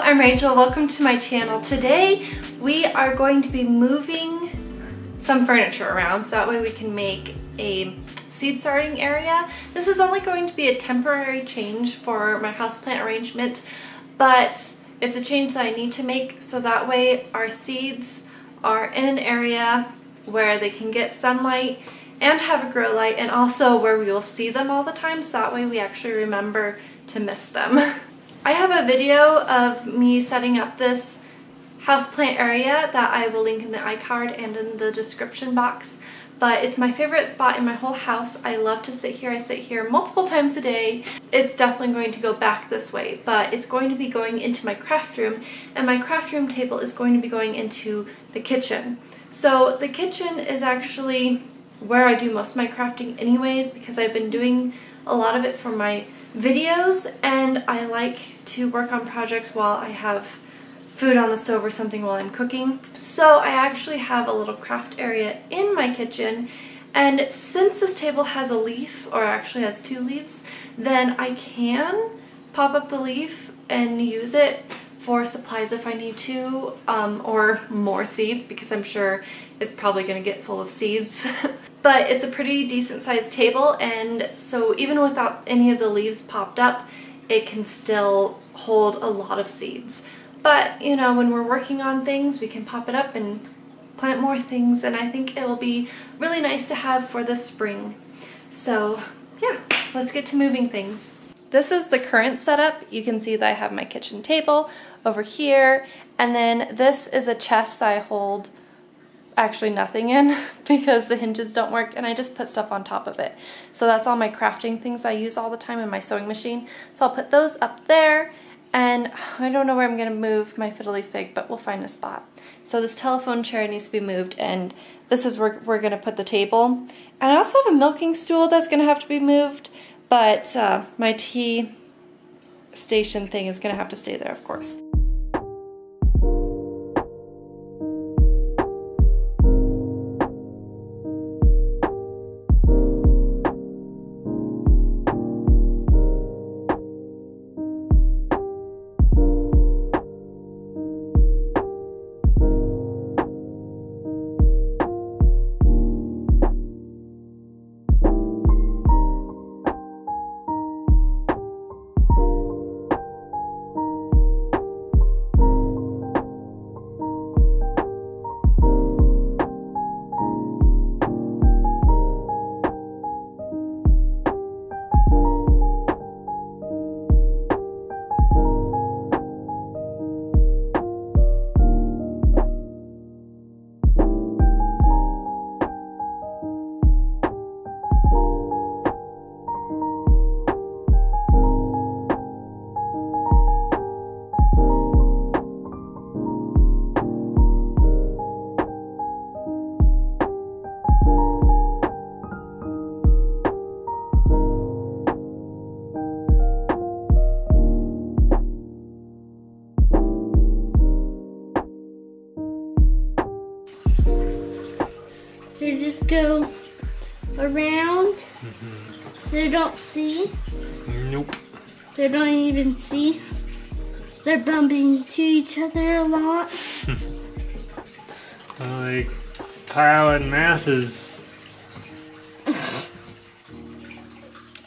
Hello, I'm Rachel. Welcome to my channel. Today we are going to be moving some furniture around so that way we can make a seed starting area. This is only going to be a temporary change for my houseplant arrangement, but it's a change that I need to make so that way our seeds are in an area where they can get sunlight and have a grow light, and also where we will see them all the time so that way we actually remember to miss them. I have a video of me setting up this houseplant area that I will link in the iCard and in the description box, but it's my favorite spot in my whole house. I love to sit here. I sit here multiple times a day. It's definitely going to go back this way, but it's going to be going into my craft room, and my craft room table is going to be going into the kitchen. So the kitchen is actually where I do most of my crafting anyways, because I've been doing a lot of it for my videos, and I like to work on projects while I have food on the stove or something while I'm cooking. So I actually have a little craft area in my kitchen, and since this table has a leaf, or actually has two leaves, then I can pop up the leaf and use it for supplies if I need to, or more seeds, because I'm sure it's probably going to get full of seeds. But it's a pretty decent sized table, and so even without any of the leaves popped up, it can still hold a lot of seeds. But you know, when we're working on things, we can pop it up and plant more things, and I think it will be really nice to have for the spring. So yeah, let's get to moving things. This is the current setup. You can see that I have my kitchen table over here, and then this is a chest that I hold actually nothing in because the hinges don't work, and I just put stuff on top of it. So that's all my crafting things I use all the time, in my sewing machine. So I'll put those up there, and I don't know where I'm going to move my fiddly fig, but we'll find a spot. So this telephone chair needs to be moved, and this is where we're going to put the table. And I also have a milking stool that's going to have to be moved. But my tea station thing is going to have to stay there, of course. Go around. They don't see. Nope. They don't even see. They're bumping to each other a lot. Like piling masses. I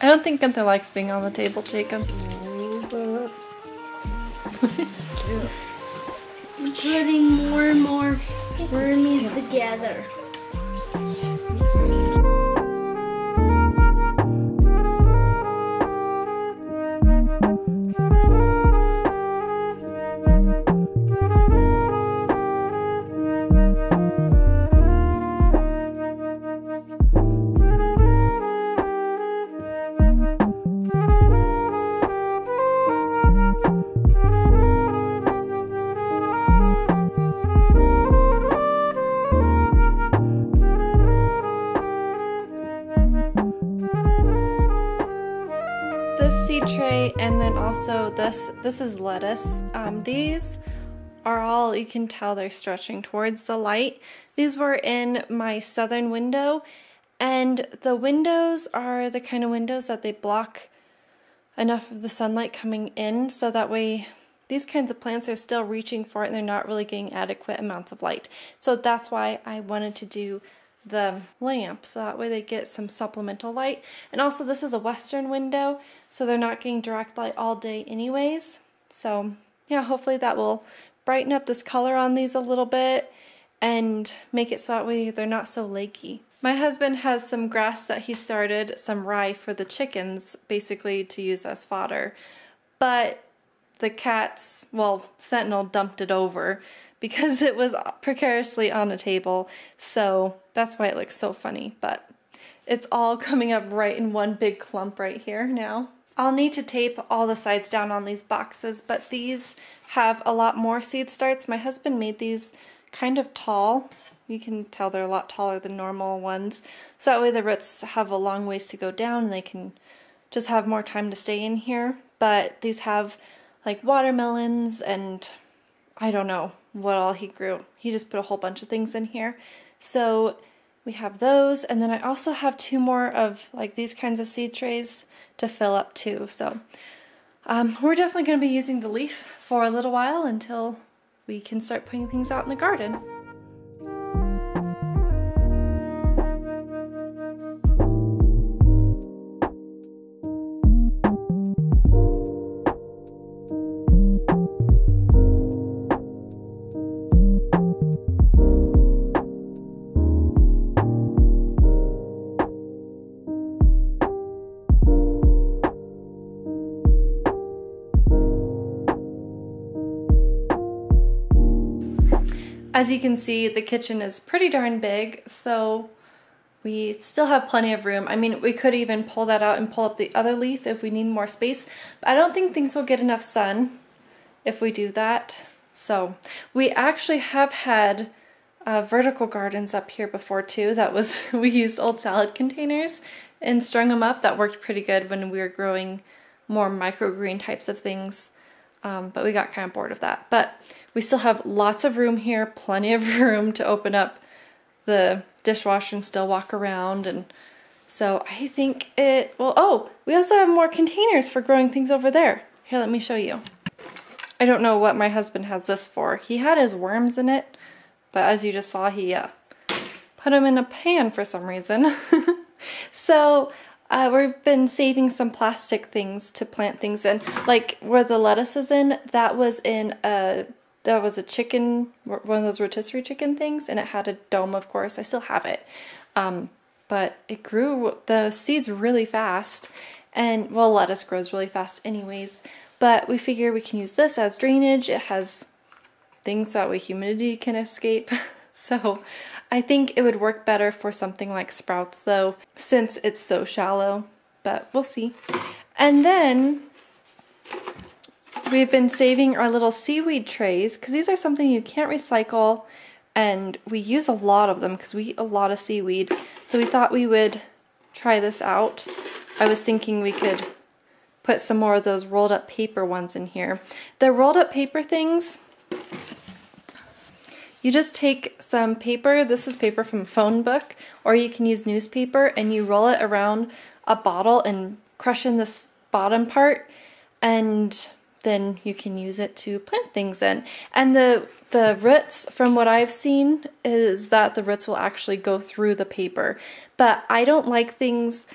don't think Gunther likes being on the table, Jacob. Putting more and more wormies together. Tray, and then also this is lettuce. These are all, you can tell they're stretching towards the light. These were in my southern window, and the windows are the kind of windows that they block enough of the sunlight coming in so that way these kinds of plants are still reaching for it and they're not really getting adequate amounts of light. So that's why I wanted to do the lamp, so that way they get some supplemental light. And also this is a western window, so they're not getting direct light all day anyways. So yeah, hopefully that will brighten up this color on these a little bit and make it so that way they're not so lakey. My husband has some grass that he started, some rye for the chickens, basically to use as fodder, but the cats, well, Sentinel dumped it over because it was precariously on a table, so that's why it looks so funny, but it's all coming up right in one big clump right here now. I'll need to tape all the sides down on these boxes, but these have a lot more seed starts. My husband made these kind of tall. You can tell they're a lot taller than normal ones, so that way the roots have a long ways to go down and they can just have more time to stay in here. But these have like watermelons and I don't know what all he grew. He just put a whole bunch of things in here. So we have those, and then I also have two more of like these kinds of seed trays to fill up too. So we're definitely going to be using the leaf for a little while until we can start putting things out in the garden. As you can see, the kitchen is pretty darn big, so we still have plenty of room. I mean, we could even pull that out and pull up the other leaf if we need more space, but I don't think things will get enough sun if we do that. So we actually have had vertical gardens up here before too. That was, we used old salad containers and strung them up. That worked pretty good when we were growing more microgreen types of things. But we got kind of bored of that. But we still have lots of room here, plenty of room to open up the dishwasher and still walk around. And so I think it will, oh, we also have more containers for growing things over there. Here, let me show you. I don't know what my husband has this for. He had his worms in it, but as you just saw, he put them in a pan for some reason. So we've been saving some plastic things to plant things in, like where the lettuce is in. That was in a chicken, one of those rotisserie chicken things, and it had a dome. Of course, I still have it, but it grew the seeds really fast, and well, lettuce grows really fast, anyways. But we figure we can use this as drainage. It has things that way humidity can escape. So I think it would work better for something like sprouts though, since it's so shallow, but we'll see. And then we've been saving our little seaweed trays, because these are something you can't recycle, and we use a lot of them because we eat a lot of seaweed. So we thought we would try this out. I was thinking we could put some more of those rolled up paper ones in here. The rolled up paper things, you just take some paper, this is paper from a phone book, or you can use newspaper, and you roll it around a bottle and crush in this bottom part, and then you can use it to plant things in. And the roots, from what I've seen, is that the roots will actually go through the paper. But I don't like things,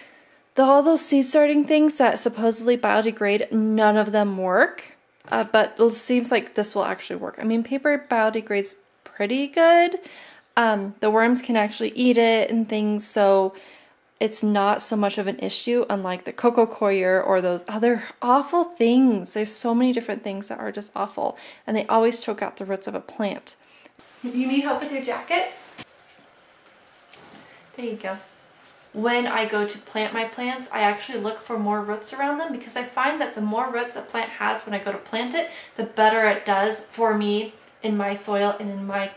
all those seed starting things that supposedly biodegrade, none of them work. But it seems like this will actually work. I mean, paper biodegrades pretty good. The worms can actually eat it and things, so it's not so much of an issue, unlike the coco coir or those other awful things. There's so many different things that are just awful, and they always choke out the roots of a plant. You need help with your jacket? There you go. When I go to plant my plants, I actually look for more roots around them, because I find that the more roots a plant has when I go to plant it, the better it does for me in my soil and in my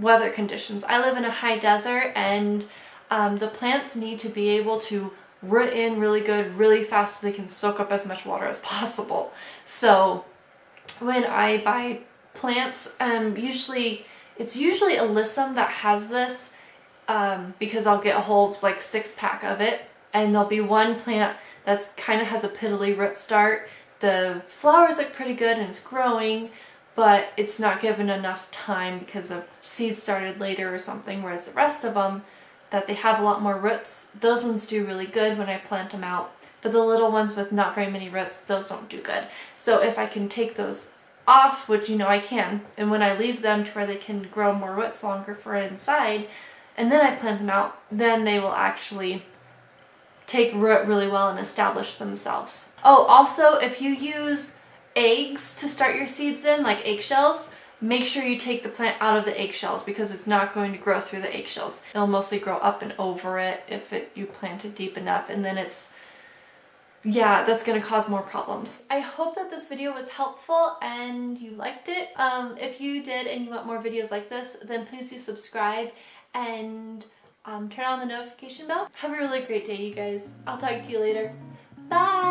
weather conditions. I live in a high desert, and the plants need to be able to root in really good, really fast, so they can soak up as much water as possible. So when I buy plants, it's usually Alyssum that has this, because I'll get a whole like 6-pack of it, and there'll be one plant that's kind of has a piddly root start The flowers look pretty good and it's growing, but it's not given enough time because the seeds started later or something, whereas the rest of them, that they have a lot more roots, those ones do really good when I plant them out. But the little ones with not very many roots, those don't do good. So if I can take those off, which you know I can, and when I leave them to where they can grow more roots longer for inside, and then I plant them out, then they will actually take root really well and establish themselves. Oh, also if you use eggs to start your seeds in, like eggshells, make sure you take the plant out of the eggshells because it's not going to grow through the eggshells. It'll mostly grow up and over it if you plant it deep enough, and then it's, yeah, that's going to cause more problems. I hope that this video was helpful and you liked it. If you did and you want more videos like this, then please do subscribe and turn on the notification bell. Have a really great day, you guys. I'll talk to you later. Bye!